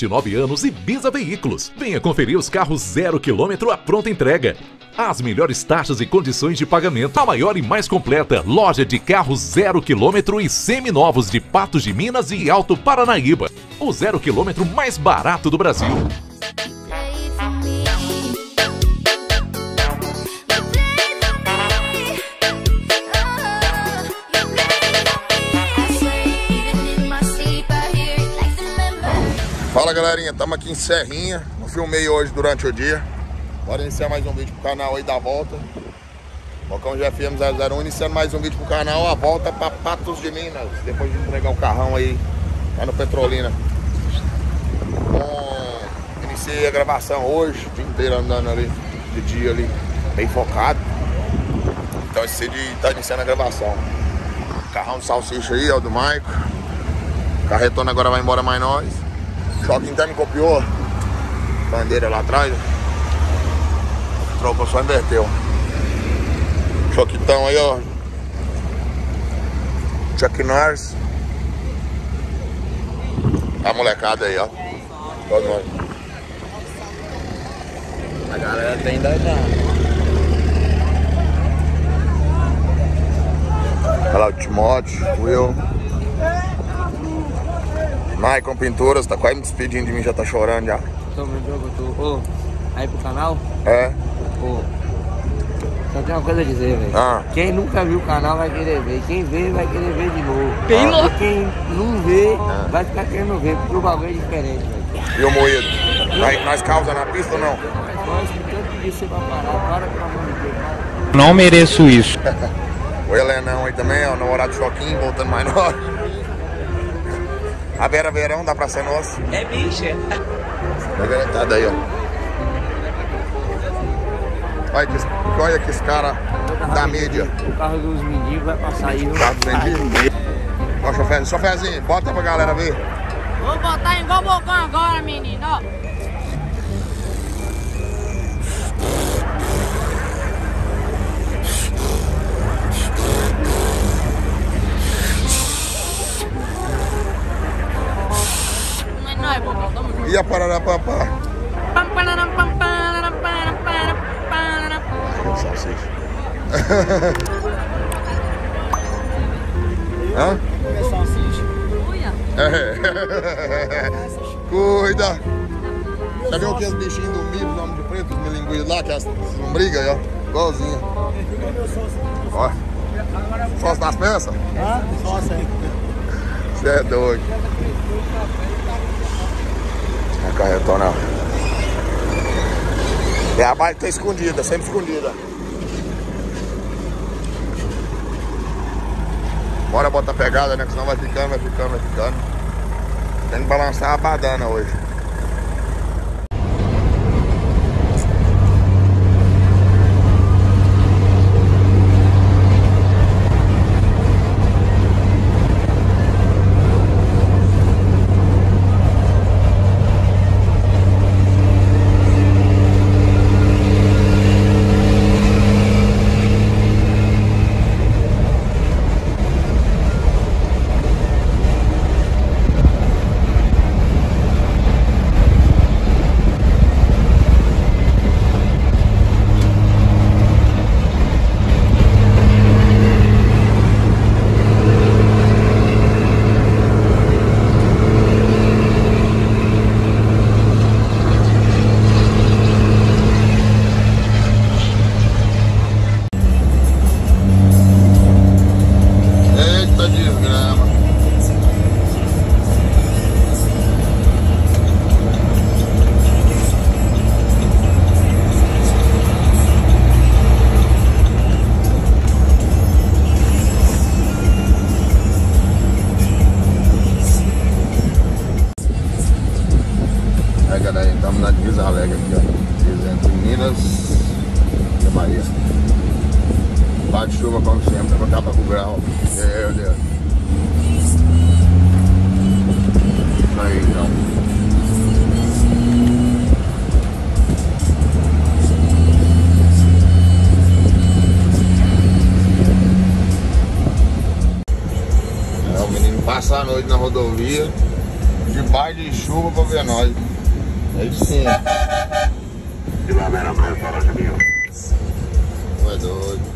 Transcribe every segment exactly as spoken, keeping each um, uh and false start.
vinte e nove anos e Biza Veículos. Venha conferir os carros zero quilômetro à pronta entrega. As melhores taxas e condições de pagamento. A maior e mais completa loja de carros zero quilômetro e seminovos de Patos de Minas e Alto Paranaíba. O zero quilômetro mais barato do Brasil. Fala galerinha, estamos aqui em Serrinha, não filmei hoje durante o dia. Bora iniciar mais um vídeo pro canal aí da volta. Bocão G F M zero zero um, iniciando mais um vídeo pro canal, a volta para Patos de Minas. Depois de entregar o carrão aí, lá no Petrolina. Bom, iniciei a gravação hoje, o dia inteiro andando ali, de dia ali, bem focado. Então esse dia tá iniciando a gravação. Carrão de salsicha aí, ó, do Maico. Carretona agora vai embora mais nós. Choquinho até me copiou, bandeira lá atrás, tropa só inverteu. Choquitão aí, ó, Chuck Norris. A molecada aí, ó. A galera tem idade já. Olha lá o Timóteo, o Will Maicon Pinturas, tá quase me despedindo de mim, já tá chorando já. Tô me jogando, tô. Ô, aí pro canal? É. Ô, só tem uma coisa a dizer, velho. Ah. Quem nunca viu o canal vai querer ver. Quem vê, vai querer ver de novo. Quem ah. não? Quem não vê, ah. vai ficar querendo ver, porque o bagulho é diferente, velho. E o moído? Nós, nós causa na pista ou não? Não mereço isso. O Helenão aí também, ó, namorado de Joaquim, voltando mais nós. A Vera Verão dá pra ser nossa. É bicha. Tá garantada aí, ó. Olha que, olha que esse cara da mídia. O carro dos mendigos vai passar aí. O carro dos mendigos? Ó, chofer, choferzinho, bota pra galera ver. Vou botar igual o Bocão agora, menino, ó. E a Pararapapá? Salsicha. Hã? É salsicha. Cuida. Cuida. Já viu que as bichinhas do milho, nome de preto, do milinguido lá, que as lombrigas aí, ó. Igualzinha. Ó. Sócio das peças? Hã? Sócio aí. Você é doido. A carretona. É a bike que tá escondida, sempre escondida. Bora botar pegada, né? Que senão vai ficando, vai ficando, vai ficando. Tem que balançar a badana hoje. Bate-chuva como sempre, não dá pra cobrar, ó. Meu Deus. Isso aí, então. É, o menino passa a noite na rodovia. debaixo de chuva pra ver nós. Aí sim. Ué, doido.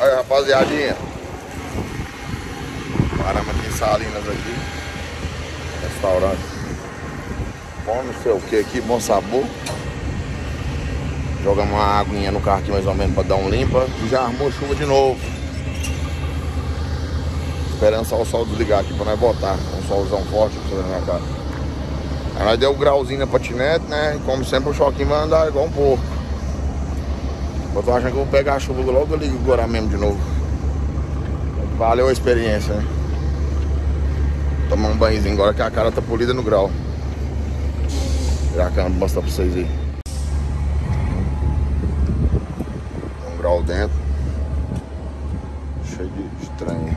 Olha, rapaziadinha, paramos aqui em Salinas aqui, restaurante bom, não sei o que aqui, bom sabor. Jogamos uma aguinha no carro aqui mais ou menos pra dar um limpa e já armou chuva de novo. Esperando só o sol desligar aqui pra nós botar um solzão forte pra na casa. Aí nós deu o grauzinho na patinete, né? E como sempre o choquinho vai andar igual um porco. Eu tô achando que eu vou pegar a chuva logo ali agora mesmo de novo. Valeu a experiência, né? Tomar um banhozinho agora que a cara tá polida no grau. Vou tirar a câmera pra mostrar pra vocês aí. Tem um grau dentro. Cheio de estranho.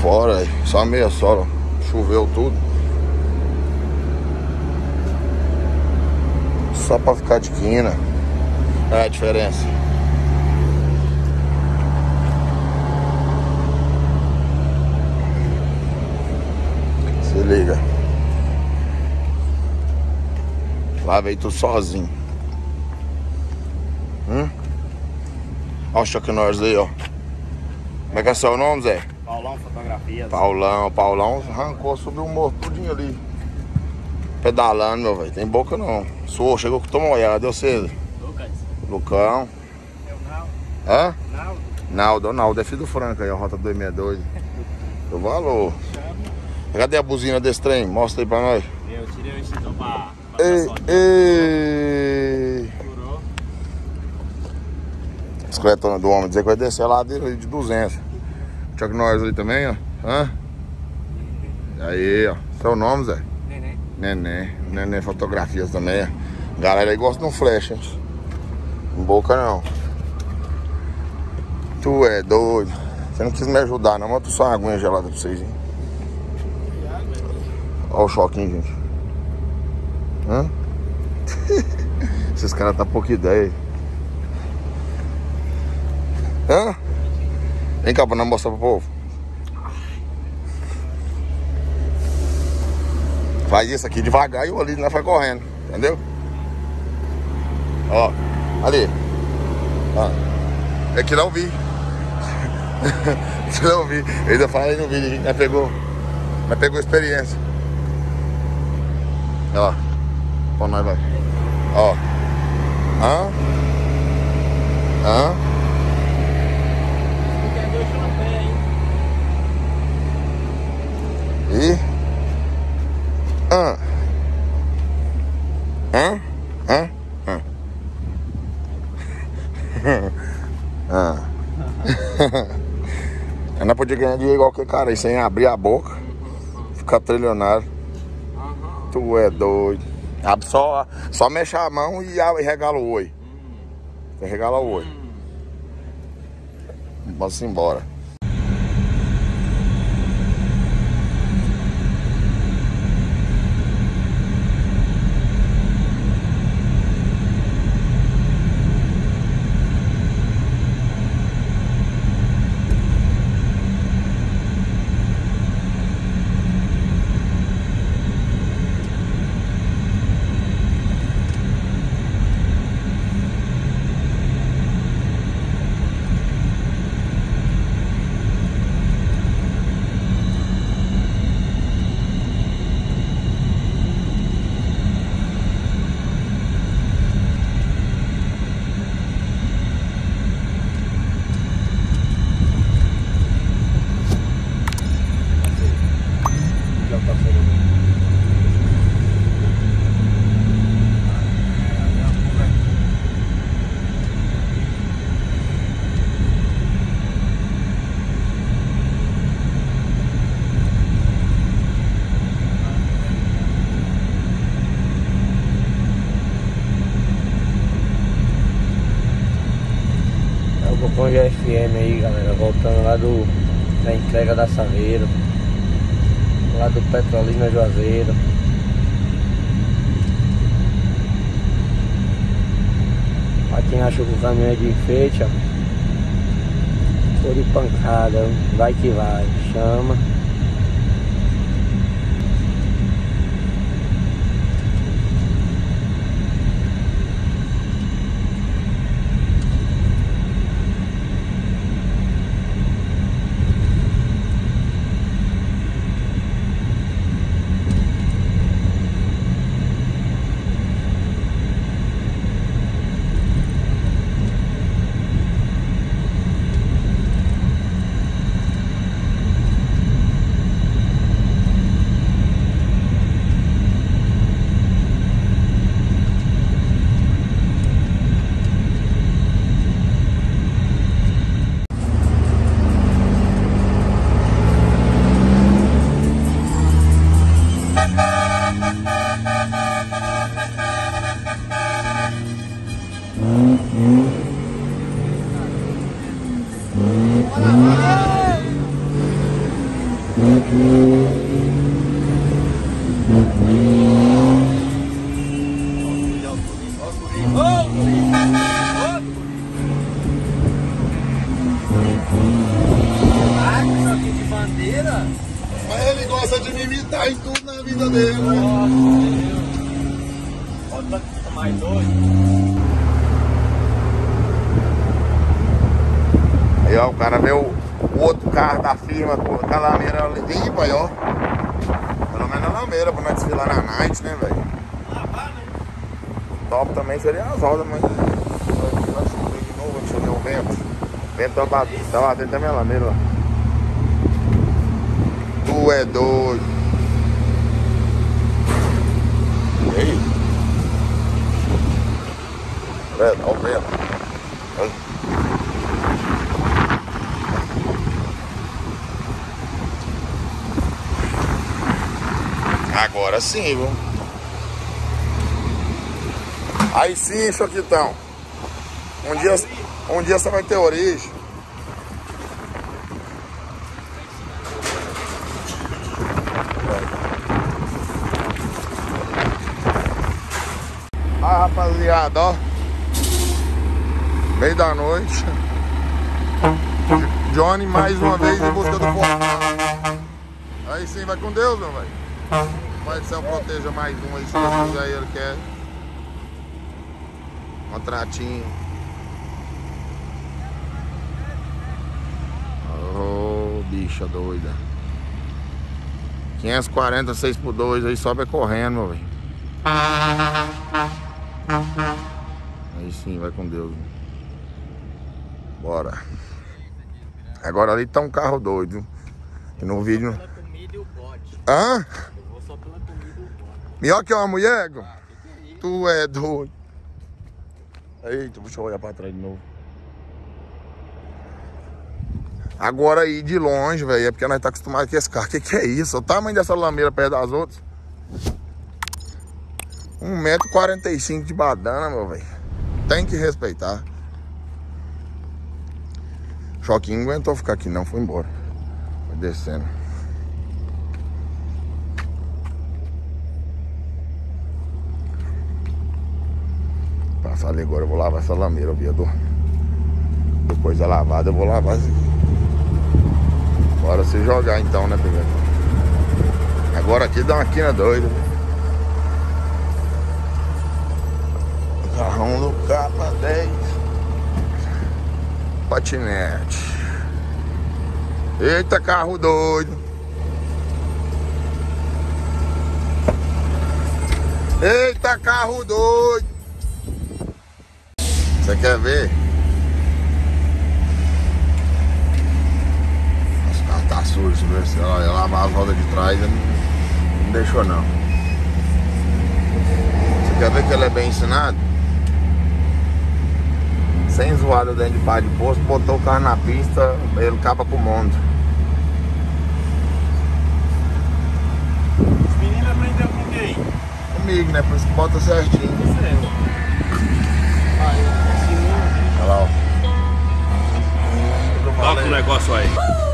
Fora, só meia só, choveu tudo. Só pra ficar de quina. É a diferença. Se liga. Lá veio tudo sozinho. Hum? Olha o Chuck Norris aí, ó. Como é que é seu nome, Zé? Paulão, fotografia. Paulão, Paulão arrancou, subiu o morro tudinho ali. Pedalando, meu velho. Tem boca não. Suou, chegou que tomou olhada, deu cedo. Lucas. Lucão. Eu Naldo. Hã? Naldo. Naldo, Naldo. É filho do Franco aí, a Rota dois seis dois. Eu valor. Cadê a buzina desse trem? Mostra aí pra nós. Eu tirei o extintor pra... pra ei, ei. Curou. Esqueletona do homem. Dizer que vai descer a ladeira de duzentos. Chuck Norris ali também, ó. Hã? Aí, ó. Seu nome, Zé? Neném. Neném. Neném fotografias também, ó. Galera aí gosta de um flash, hein? Não boca não. Tu é doido. Você não precisa me ajudar, não. Manda só uma aguinha gelada pra vocês, hein? Ó o choquinho, gente. Hã? Esses caras tá pouca ideia. Hã? Vem cá pra não mostrar pro povo. Faz isso aqui devagar e o ali nós vai correndo. Entendeu? Ó, ali. Ó. É que não vi. que não vi. Eu ainda falei no vídeo, a gente já pegou. Mas pegou experiência. Ó. Pra nós vai. Ó. Hã? Hã? E... Ah. Hã? Hã? Hã? Hã? Eu não podia ganhar dinheiro igual que cara aí, sem abrir a boca. Ficar trilionário. Tu é doido. Abre só, só mexe a mão e, e regala o oi. Você regala o oi. Vamos embora. G F M aí, galera, voltando lá do, da entrega da Saveiro, lá do Petrolina, Juazeiro. Pra quem acha que o caminhão é de enfeite, ó, por de pancada, vai que vai, chama. Mas ele gosta de me imitar em tudo na vida dele. Nossa, Deus. Olha mais dois. Aí, ó, o cara vê o, o outro carro da firma com a lameira limpa aí, ó. Pelo menos a lameira pra nós desfilar na night, né, velho? Ah, top também seria as rodas, mas vai chover de novo, vai chover o vento. O vento tá batendo, tá batendo também a lameira lá. Tu é doido. E aí? Olha, olha o vento. Agora sim, viu? Aí sim, Choquitão. Um dia, um dia você vai ter origem. Rapaziada, ó, meio da noite, Johnny mais uma vez em busca do portal. Aí sim, vai com Deus, meu velho. Pai do céu, proteja mais um aí, se Deus quiser, ele quer um contratinho. Ô, oh, bicha doida, quinhentos e quarenta, seis por dois aí, sobe correndo, meu velho. Aí sim, vai com Deus. Bora. Agora ali tá um carro doido. E no vídeo. Só pela comida e o bote. Hã? Eu vou só pela comida e o bote. Melhor que uma mulher, ah, tu é doido. Eita, deixa eu olhar pra trás de novo. Agora aí de longe, velho. É porque nós tá acostumado com esse carro. Que que é isso? O tamanho dessa lameira perto das outras. um metro e quarenta e cinco de badana, meu velho. Tem que respeitar. Choquinho não aguentou ficar aqui não, foi embora. Foi descendo. Passar ali agora, eu vou lavar essa lameira, o viador. Depois da lavada eu vou lavar isso aqui. Bora se jogar então, né, pegando? Agora aqui dá uma quina doida, velho. Carrão do capa dez. Patinete. Eita, carro doido. Eita, carro doido. Você quer ver? Os carros tá sujos, olha lá, mas a roda de trás não, não deixou não. Você quer ver que ele é bem ensinado? Sem zoada dentro de bar de posto, botou o carro na pista, ele acaba com o mundo. Os meninos aprenderam com quem? Comigo, né? Por isso que bota certinho. Certo. Olha lá, ó. Toca o negócio aí.